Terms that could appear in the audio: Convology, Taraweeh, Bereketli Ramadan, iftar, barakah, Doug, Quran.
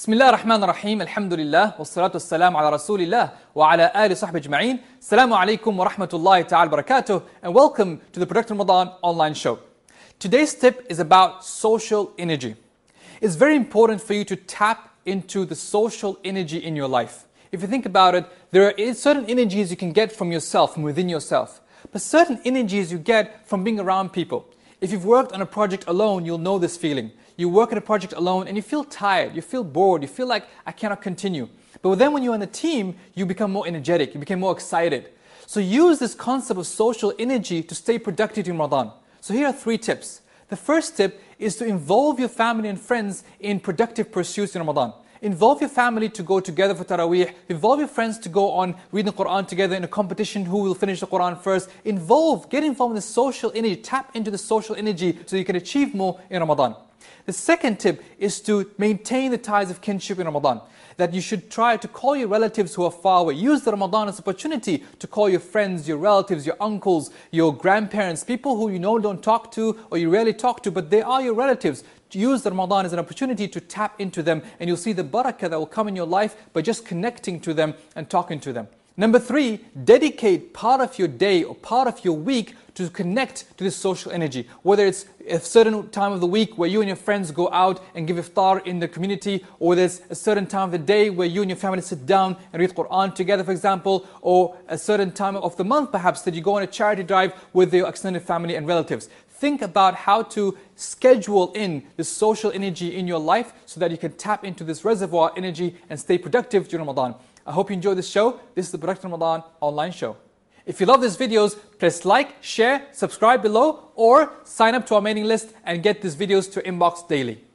بسم الله الرحمن الرحيم، الحمد لله والصلاة والسلام على رسول الله وعلى آل صحبه أجمعين. السلام عليكم ورحمة الله تعالى وبركاته, and welcome to the Bereketli Ramadan online show. Today's tip is about social energy. It's very important for you to tap into the social energy in your life. If you think about it, there are certain energies you can get from yourself, from within yourself, but certain energies you get from being around people. If you've worked on a project alone, you'll know this feeling. You work on a project alone and you feel tired, you feel bored, you feel like I cannot continue. But then when you're on a team, you become more energetic, you become more excited. So use this concept of social energy to stay productive in Ramadan. So here are 3 tips. The first tip is to involve your family and friends in productive pursuits in Ramadan. Involve your family to go together for Taraweeh. Involve your friends to go on reading the Quran together in a competition, who will finish the Quran first. Get involved in the social energy, tap into the social energy so you can achieve more in Ramadan. The second tip is to maintain the ties of kinship in Ramadan. That you should try to call your relatives who are far away. Use the Ramadan as an opportunity to call your friends, your relatives, your uncles, your grandparents, people who you know don't talk to or you rarely talk to, but they are your relatives. Use the Ramadan as an opportunity to tap into them, and you'll see the barakah that will come in your life by just connecting to them and talking to them. Number 3, dedicate part of your day or part of your week to connect to this social energy. Whether it's a certain time of the week where you and your friends go out and give iftar in the community, or there's a certain time of the day where you and your family sit down and read Quran together, for example, or a certain time of the month perhaps that you go on a charity drive with your extended family and relatives. Think about how to schedule in the social energy in your life so that you can tap into this reservoir energy and stay productive during Ramadan. I hope you enjoy this show. This is the Bereketli Ramadan online show. If you love these videos, press like, share, subscribe below, or sign up to our mailing list and get these videos to your inbox daily.